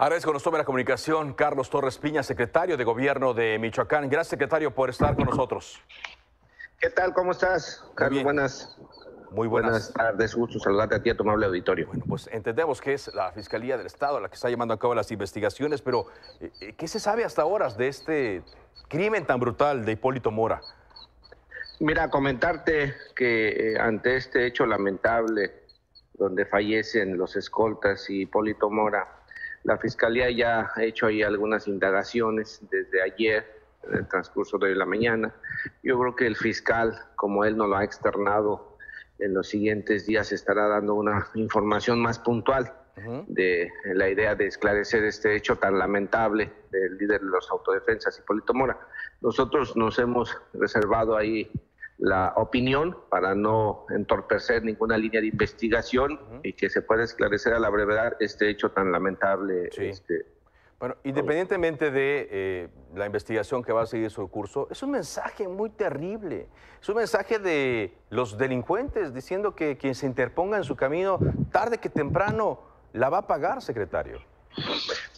Agradezco que nos tome la comunicación Carlos Torres Piña, secretario de Gobierno de Michoacán. Gracias, secretario, por estar con nosotros. ¿Qué tal? ¿Cómo estás, Carlos? Buenas. Muy buenas tardes. Gusto saludarte a ti, a tu amable auditorio. Bueno, pues entendemos que es la Fiscalía del Estado la que está llevando a cabo las investigaciones, pero ¿qué se sabe hasta ahora de este crimen tan brutal de Hipólito Mora? Mira, comentarte que ante este hecho lamentable, donde fallecen los escoltas y Hipólito Mora, la Fiscalía ya ha hecho ahí algunas indagaciones desde ayer, en el transcurso de la mañana. Yo creo que el fiscal, como él nos lo ha externado, en los siguientes días estará dando una información más puntual de la idea de esclarecer este hecho tan lamentable del líder de los autodefensas, Hipólito Mora. Nosotros nos hemos reservado ahí la opinión para no entorpecer ninguna línea de investigación y que se pueda esclarecer a la brevedad este hecho tan lamentable. Sí. Bueno, independientemente de la investigación que va a seguir su curso, es un mensaje muy terrible. Es un mensaje de los delincuentes diciendo que quien se interponga en su camino, tarde que temprano, la va a pagar, secretario.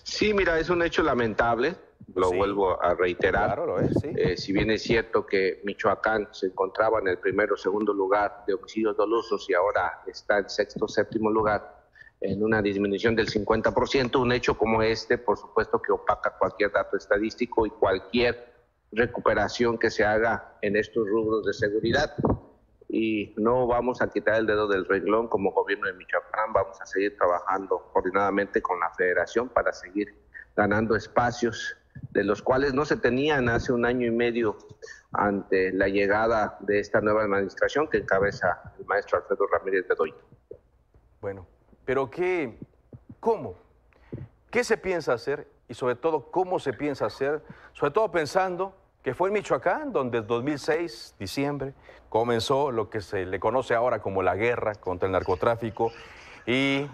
Sí, mira, es un hecho lamentable. Lo vuelvo a reiterar. Claro, lo es, sí. Si bien es cierto que Michoacán se encontraba en el primero o segundo lugar de homicidios dolosos y ahora está en sexto o séptimo lugar, en una disminución del 50%, un hecho como este, por supuesto, que opaca cualquier dato estadístico y cualquier recuperación que se haga en estos rubros de seguridad. Y no vamos a quitar el dedo del renglón como gobierno de Michoacán. Vamos a seguir trabajando coordinadamente con la Federación para seguir ganando espacios de los cuales no se tenían hace un año y medio ante la llegada de esta nueva administración que encabeza el maestro Alfredo Ramírez Bedoya. Bueno, pero ¿qué se piensa hacer? Y sobre todo, ¿cómo se piensa hacer? Sobre todo pensando que fue en Michoacán donde en 2006, diciembre, comenzó lo que se le conoce ahora como la guerra contra el narcotráfico, y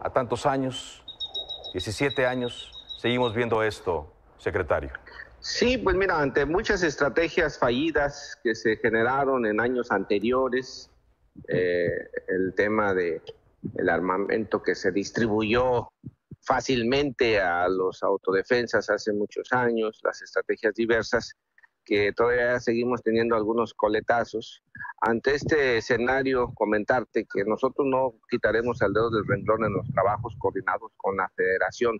a tantos años, 17 años... seguimos viendo esto, secretario. Sí, pues mira, ante muchas estrategias fallidas que se generaron en años anteriores, el tema del armamento que se distribuyó fácilmente a los autodefensas hace muchos años, las estrategias diversas, que todavía seguimos teniendo algunos coletazos. Ante este escenario, comentarte que nosotros no quitaremos el dedo del renglón en los trabajos coordinados con la Federación.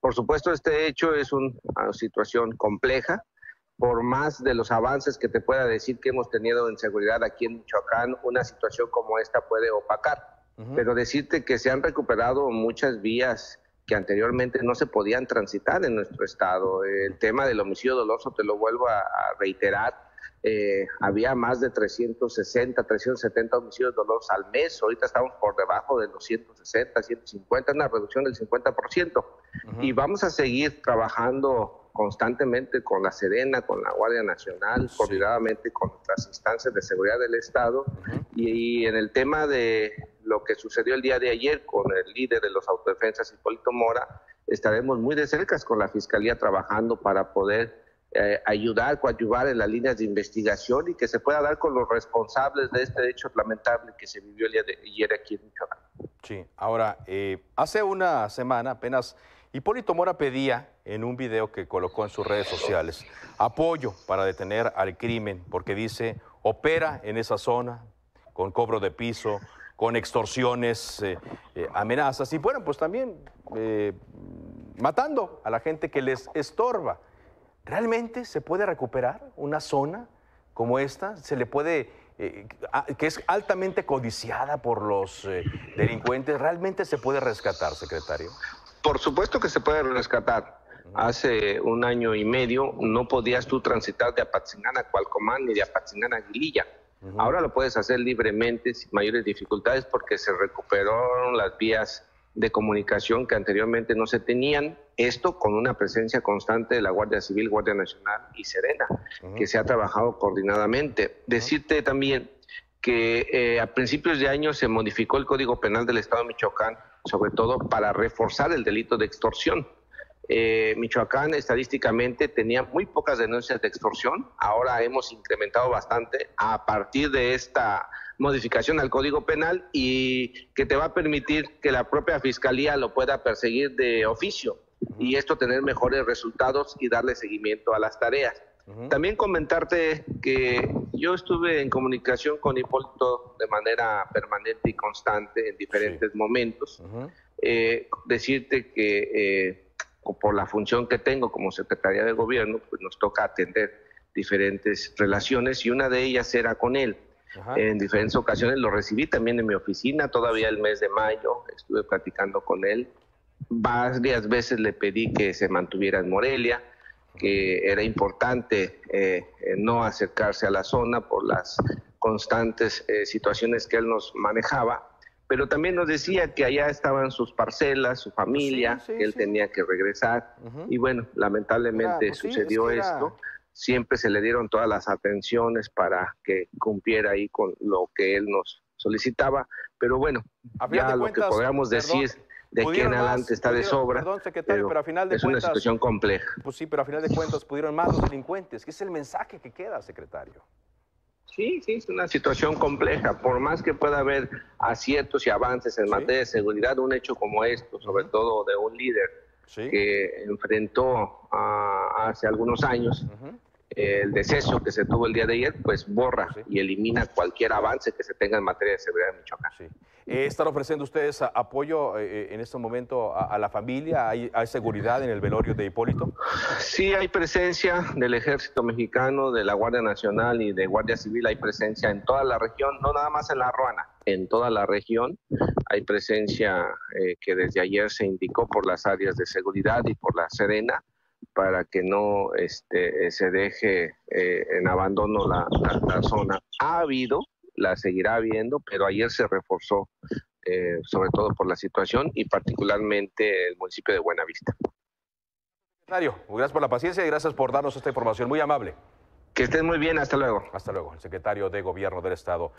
Por supuesto, este hecho es una situación compleja. Por más de los avances que te pueda decir que hemos tenido en seguridad aquí en Michoacán, una situación como esta puede opacar. Pero decirte que se han recuperado muchas vías que anteriormente no se podían transitar en nuestro estado. El tema del homicidio doloso, te lo vuelvo a reiterar, había más de 360, 370 homicidios dolosos al mes. Ahorita estamos por debajo de los 160, 150, una reducción del 50%. Y vamos a seguir trabajando constantemente con la Serena, con la Guardia Nacional, coordinadamente con nuestras instancias de seguridad del Estado. Y en el tema de lo que sucedió el día de ayer con el líder de los autodefensas, Hipólito Mora, estaremos muy de cerca con la Fiscalía trabajando para poder ayudar, coadyuvar en las líneas de investigación y que se pueda dar con los responsables de este hecho lamentable que se vivió el día de ayer aquí en Michoacán. Sí, ahora, hace una semana apenas Hipólito Mora pedía en un video que colocó en sus redes sociales apoyo para detener al crimen, porque dice, opera en esa zona con cobro de piso, con extorsiones, amenazas y bueno, pues también matando a la gente que les estorba. ¿Realmente se puede recuperar una zona como esta? ¿Se le puede, que es altamente codiciada por los delincuentes? ¿Realmente se puede rescatar, secretario? Por supuesto que se puede rescatar. Hace un año y medio no podías tú transitar de Apatzingán a Cualcomán ni de Apatzingán a Guililla. Ahora lo puedes hacer libremente, sin mayores dificultades, porque se recuperaron las vías de comunicación que anteriormente no se tenían, esto con una presencia constante de la Guardia Civil, Guardia Nacional y Serena, que se ha trabajado coordinadamente. Decirte también que a principios de año se modificó el Código Penal del Estado de Michoacán, sobre todo para reforzar el delito de extorsión. Michoacán estadísticamente tenía muy pocas denuncias de extorsión, ahora hemos incrementado bastante a partir de esta modificación al Código Penal y que te va a permitir que la propia Fiscalía lo pueda perseguir de oficio y esto tener mejores resultados y darle seguimiento a las tareas. También comentarte que yo estuve en comunicación con Hipólito de manera permanente y constante en diferentes momentos. Decirte que por la función que tengo como Secretaría de Gobierno, pues nos toca atender diferentes relaciones y una de ellas era con él. En diferentes ocasiones lo recibí también en mi oficina, todavía el mes de mayo estuve platicando con él. Varias veces le pedí que se mantuviera en Morelia, que era importante no acercarse a la zona por las constantes situaciones que él nos manejaba, pero también nos decía que allá estaban sus parcelas, su familia, que él tenía que regresar. Y bueno, lamentablemente sucedió esto. Siempre se le dieron todas las atenciones para que cumpliera ahí con lo que él nos solicitaba, pero bueno, ya lo que podamos decir... de aquí en adelante está de sobra, perdón, secretario, pero a final de cuentas, es una situación compleja. Pues sí, pero a final de cuentas pudieron más los delincuentes, que es el mensaje que queda, secretario. Sí, sí, es una situación compleja. Por más que pueda haber aciertos y avances en materia de seguridad, un hecho como esto, sobre todo de un líder que enfrentó hace algunos años, el deceso que se tuvo el día de ayer, pues borra y elimina cualquier avance que se tenga en materia de seguridad en Michoacán. ¿Están ofreciendo ustedes apoyo en este momento a la familia? ¿Hay seguridad en el velorio de Hipólito? Sí, hay presencia del Ejército Mexicano, de la Guardia Nacional y de Guardia Civil, hay presencia en toda la región, no nada más en La Ruana, en toda la región. Hay presencia que desde ayer se indicó por las áreas de seguridad y por la Serena, para que no se deje en abandono la zona. Ha habido, la seguirá habiendo, pero ayer se reforzó, sobre todo por la situación y particularmente el municipio de Buenavista. Secretario, gracias por la paciencia y gracias por darnos esta información, muy amable. Que estén muy bien, hasta luego. Hasta luego, el secretario de Gobierno del Estado.